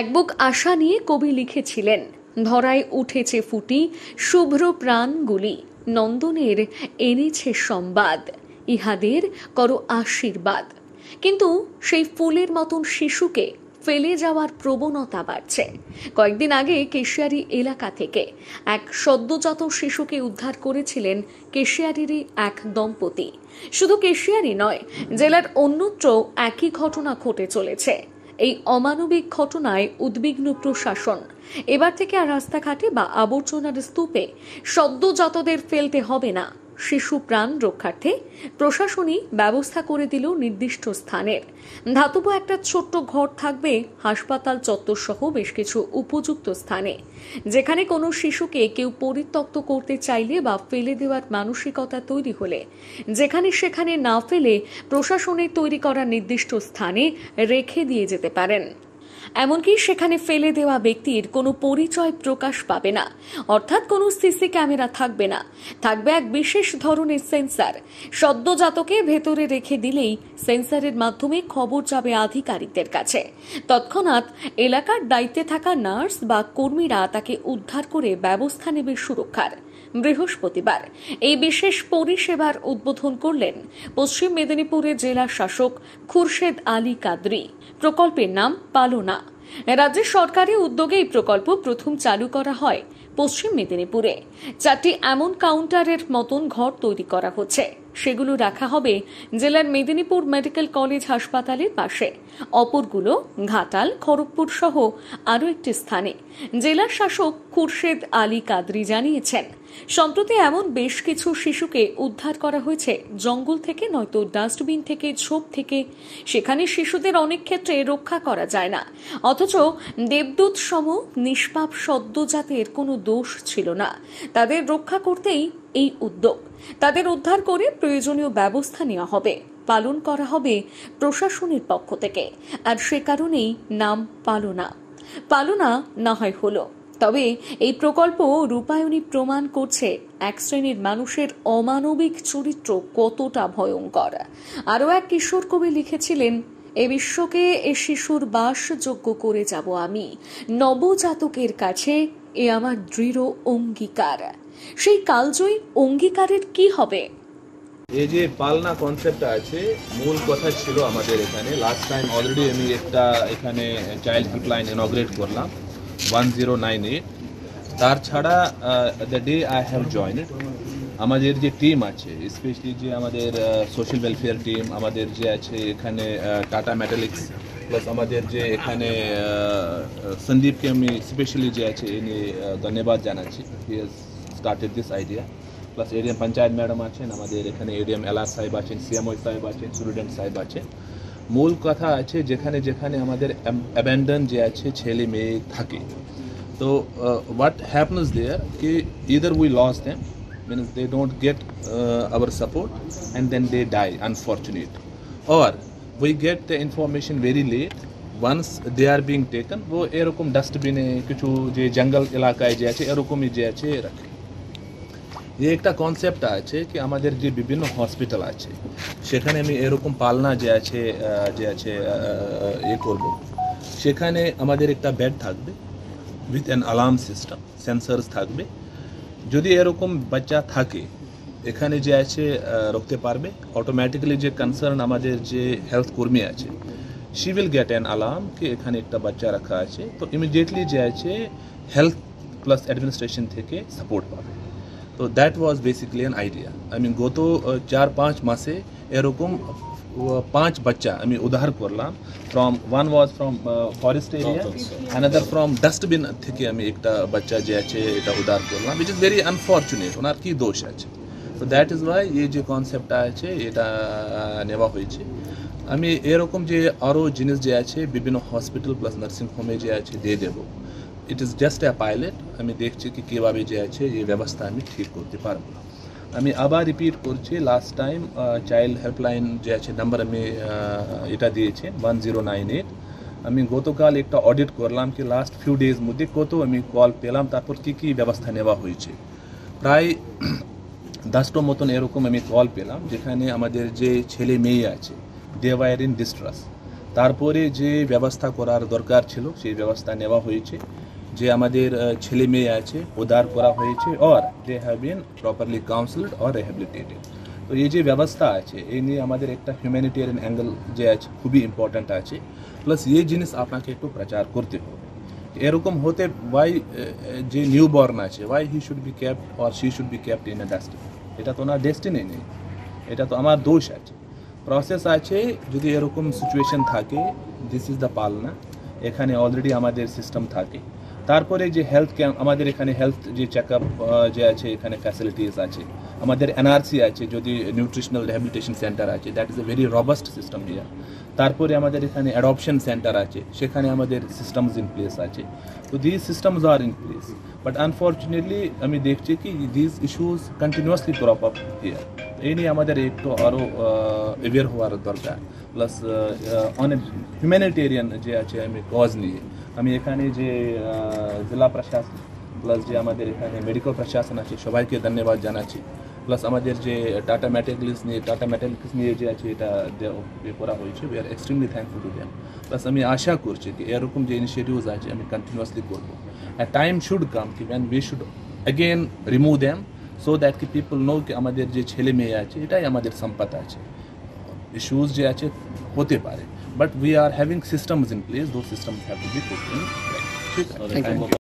এক বুক আশা নিয়ে কবি লিখেছিলেন, ধরায় উঠেছে ফুটি শুভ্র প্রাণগুলি, নন্দনের এনেছে সংবাদ, ইহাদের করো আশীর্বাদ। কিন্তু সেই ফুলের মতন শিশুকে ফেলে যাওয়ার প্রবণতা বাড়ছে। কয়েকদিন আগে কেশিয়ারি এলাকা থেকে এক সদ্যজাত শিশুকে উদ্ধার করেছিলেন কেশিয়ারিরই এক দম্পতি। শুধু কেশিয়ারি নয়, জেলার অন্যত্র একই ঘটনা ঘটে চলেছে। এই অমানবিক ঘটনায় উদ্বিগ্ন প্রশাসন। এবার থেকে আর রাস্তাঘাটে বা আবর্জনার স্তূপে সদ্যজাতদের ফেলতে হবে না, শিশু প্রাণ রক্ষার্থে প্রশাসনই ব্যবস্থা করে দিল নির্দিষ্ট স্থানের। ধাতব একটা ছোট্ট ঘর থাকবে হাসপাতাল চত্বর সহ বেশ কিছু উপযুক্ত স্থানে, যেখানে কোনো শিশুকে কেউ পরিত্যক্ত করতে চাইলে বা ফেলে দেওয়ার মানসিকতা তৈরি হলে যেখানে সেখানে না ফেলে প্রশাসনের তৈরি করা নির্দিষ্ট স্থানে রেখে দিয়ে যেতে পারেন। এমনকি সেখানে ফেলে দেওয়া ব্যক্তির কোনো পরিচয় প্রকাশ পাবে না, অর্থাৎ কোনো সিসি ক্যামেরা থাকবে না, থাকবে এক বিশেষ ধরনের সেন্সার। সদ্যজাতকে ভেতরে রেখে দিলেই সেন্সারের মাধ্যমে খবর যাবে আধিকারিকদের কাছে। তৎক্ষণাৎ এলাকার দায়িত্বে থাকা নার্স বা কর্মীরা তাকে উদ্ধার করে ব্যবস্থা নেবে সুরক্ষার। বৃহস্পতিবার এই বিশেষ পরিষেবার উদ্বোধন করলেন পশ্চিম মেদিনীপুরের জেলা শাসক খুরশেদ আলী কাদরি। প্রকল্পের নাম পালনা। রাজ্য সরকারের উদ্যোগে এই প্রকল্প প্রথম চালু করা হয় পশ্চিম মেদিনীপুরে। ৪টি এমন কাউন্টারের মতন ঘর তৈরি করা হচ্ছে, সেগুলো রাখা হবে জেলার মেদিনীপুর মেডিকেল কলেজ হাসপাতালের পাশে, অপরগুলো ঘাটাল, খড়গপুর সহ আরও একটি স্থানে। জেলা শাসক খুরশেদ আলী কাদরি জানিয়েছেন, সম্প্রতি এমন বেশ কিছু শিশুকে উদ্ধার করা হয়েছে জঙ্গল থেকে, নয়তো ডাস্টবিন থেকে, ঝোপ থেকে। সেখানে শিশুদের অনেক ক্ষেত্রে রক্ষা করা যায় না, অথচ দেবদূত সম নিষ্পাপ সদ্যজাতের কোনো দোষ ছিল না। তাদের রক্ষা করতেই এই উদ্যোগ। তাদের উদ্ধার করে প্রয়োজনীয় ব্যবস্থা নেওয়া হবে, পালন করা হবে প্রশাসনের পক্ষ থেকে, আর সে কারণেই নাম পালনা। পালনা না হয় হলো, তবে এই প্রকল্প রূপায়ণই প্রমাণ করছে এক শ্রেণীর মানুষের অমানবিক চরিত্র কতটা ভয়ঙ্কর। আরও এক কিশোর কবি লিখেছিলেন, এ বিশ্বকে এ শিশুর বাসযোগ্য করে যাব আমি, নবজাতকের কাছে এ আমার দৃঢ় অঙ্গীকার। সেই কালজয়ী অঙ্গীকারের কি হবে? এই যে পালনা কনসেপ্ট আছে, মূল কথা ছিল আমাদের এখানে লাস্ট টাইম অলরেডি আমি একটা এখানে চাইল্ড হেল্পলাইন ইনগ্রেট করলাম 1098। তার ছাড়া the day I have joined, আমাদের যে টিম আছে, স্পেশালি যে আমাদের সোশ্যাল ওয়েলফেয়ার টিম, আমাদের যে আছে এখানে টাটা মেটালিক্স, প্লাস আমাদের যে এখানে সন্দীপকে আমি স্পেশালি যে আছে ইনি ধন্যবাদ জানাচ্ছি, he has started this idea. Plus ADM panchayat madam আছেন, আমাদের এখানে এডিএম এলা সাহেব আছেন, সিএমও সাহেব আছেন, স্টুডেন্ট সাহেব আছেন। মূল কথা আছে যেখানে যেখানে আমাদের অ্যাবেন্ডন যে আছে ছেলে মেয়ে থাকে, তো হোয়াট হ্যাপেন্স দেয়ার কি either we lose them, means they don't get our support and then they die unfortunate, or we get the information very late once they are being taken. ও এরকম ডাস্টবিনে কিছু যে জঙ্গল এলাকায় যে আছে এরকমই যে আছে রাখে। যে একটা কনসেপ্ট আছে কি আমাদের যে বিভিন্ন হসপিটাল আছে সেখানে আমি এরকম পালনা যে আছে এ করব, সেখানে আমাদের একটা বেড থাকবে with an alarm system, sensors থাকবে। যদি এরকম বাচ্চা থাকে এখানে যে আছে রাখতে পারবে, অটোমেটিক্যালি যে কনসার্ন আমাদের যে হেলথ কর্মী আছে she will get an alarm কি এখানে একটা বাচ্চা রাখা আছে, তো ইমিডিয়েটলি যে আছে হেলথ প্লাস অ্যাডমিনিস্ট্রেশন থেকে সাপোর্ট পাবে। তো that was basically an idea. আমি গত 4-5 মাসে এরকম 5 বাচ্চা আমি উদ্ধার করলাম, from one was from forest area, another from dustbin থেকে আমি একটা বাচ্চা যে আছে এটা উদ্ধার করলাম, উইচ ইজ ভেরি আনফর্চুনেট। ওনার কি দোষ আছে, তো দ্যাট ইজ ওয়াই এই যে কনসেপ্টটা আছে এটা নেওয়া হয়েছে। আমি এরকম যে আরও জিনিস যে আছে বিভিন্ন হসপিটাল প্লাস নার্সিং হোমে যে আছে দিয়ে দেবো। It is just a pilot, আমি দেখছি কি কীভাবে যে আছে এই ব্যবস্থা আমি ঠিক করতে পারবো। আমি আবার রিপিট করছি, লাস্ট টাইম চাইল্ড হেল্পলাইন যে আছে নাম্বার আমি এটা দিয়েছি 1098। আমি গতকাল একটা অডিট করলাম কি লাস্ট ফিউ ডেজ মধ্যে কত আমি কল পেলাম, তারপর কী কী ব্যবস্থা নেওয়া হয়েছে। প্রায় 10টার মতন এরকম আমি কল পেলাম যেখানে আমাদের যে ছেলে মেয়ে আছে দে আর ইন ডিস্ট্রেস, তারপরে যে ব্যবস্থা করার দরকার ছিল সেই ব্যবস্থা নেওয়া হয়েছে। যে আমাদের ছেলে মেয়ে আছে উদ্ধার করা হয়েছে আর they have been properly counselled or rehabilitated. তো এই যে ব্যবস্থা আছে এই নিয়ে আমাদের একটা হিউম্যানিটেরিয়ান অ্যাঙ্গেল যে আছে খুবই ইম্পর্ট্যান্ট আছে। প্লাস এই জিনিস আপনাকে একটু প্রচার করতে হবে এরকম হতে ওয়াই যে নিউ বর্ন আছে why he should be kept or she should be kept in a dustbin. এটা তো ওনার ডেস্টিনি নেই, এটা তো আমার দোষ আছে, প্রসেস আছে। যদি এরকম সিচুয়েশন থাকে দিস ইজ দ্য পালনা, এখানে অলরেডি আমাদের সিস্টেম থাকে। তারপরে যে হেলথ ক্যাম্প আমাদের এখানে হেলথ যে চেক আপ যে আছে এখানে ফ্যাসিলিটিস আছে, আমাদের এনআরসি আছে যদি নিউট্রিশনাল রিহ্যাবিলিটেশন সেন্টার আছে that is a very robust system here. তারপরে আমাদের এখানে অ্যাডপশন সেন্টার আছে সেখানে আমাদের সিস্টেমস ইন প্লেস আছে। তো this systems are in place but unfortunately আমি দেখছি কি this issues continuously crop up here. এই নিয়ে আমাদের একটু আরও অ্যাওয়ার হওয়ার দরকার। প্লাস অনেক হিউম্যানিটেরিয়ান যে আছে আমি কজ নিয়ে আমি এখানে যে জেলা প্রশাসন প্লাস যে আমাদের এখানে মেডিকেল প্রশাসন আছে সবাইকে ধন্যবাদ জানাচ্ছি। প্লাস আমাদের যে টাটা মেটালিক্স নিয়ে যে আছে এটা করা হয়েছে we are extremely thankful to them. Plus আমি আশা করছি কি এরকম যে ইনিশিয়েটিভস আছে আমি কন্টিনিউয়াসলি করবো। টাইম শুড কাম কি man we should again remove them so that কি পিপল নো কি আমাদের যে ছেলে মেয়ে আছে এটাই আমাদের সম্পদ আছে। ইস্যুস যে আছে হতে পারে but we are having systems in place, those systems have to be put in place. Thank you.